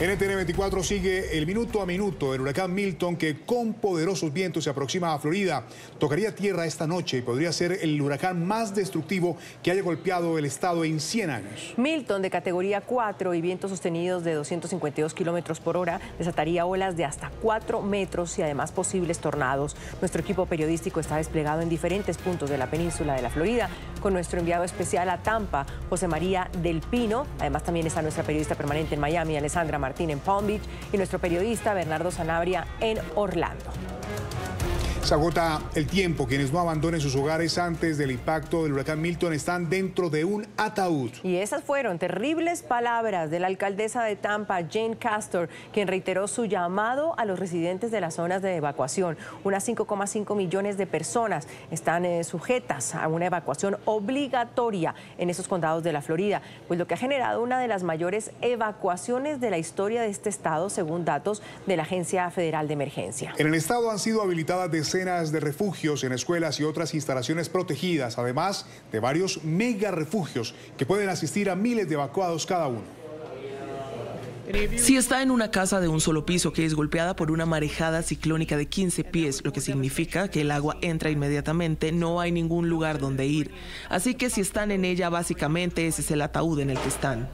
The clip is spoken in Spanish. NTN24 sigue el minuto a minuto del huracán Milton, que con poderosos vientos se aproxima a Florida. Tocaría tierra esta noche y podría ser el huracán más destructivo que haya golpeado el estado en 100 años. Milton, de categoría 4 y vientos sostenidos de 252 kilómetros por hora, desataría olas de hasta 4 metros y además posibles tornados. Nuestro equipo periodístico está desplegado en diferentes puntos de la península de la Florida, con nuestro enviado especial a Tampa, José María del Pino. Además también está nuestra periodista permanente en Miami, Alessandra Martín, en Palm Beach, y nuestro periodista Bernardo Sanabria en Orlando. Se agota el tiempo. Quienes no abandonen sus hogares antes del impacto del huracán Milton están dentro de un ataúd. Y esas fueron terribles palabras de la alcaldesa de Tampa, Jane Castor, quien reiteró su llamado a los residentes de las zonas de evacuación. Unas 5,5 millones de personas están sujetas a una evacuación obligatoria en esos condados de la Florida, pues lo que ha generado una de las mayores evacuaciones de la historia de este estado, según datos de la Agencia Federal de Emergencia. En el estado han sido habilitadas decenas de refugios en escuelas y otras instalaciones protegidas, además de varios mega refugios que pueden asistir a miles de evacuados cada uno. Si está en una casa de un solo piso que es golpeada por una marejada ciclónica de 15 pies, lo que significa que el agua entra inmediatamente, no hay ningún lugar donde ir. Así que si están en ella, básicamente ese es el ataúd en el que están.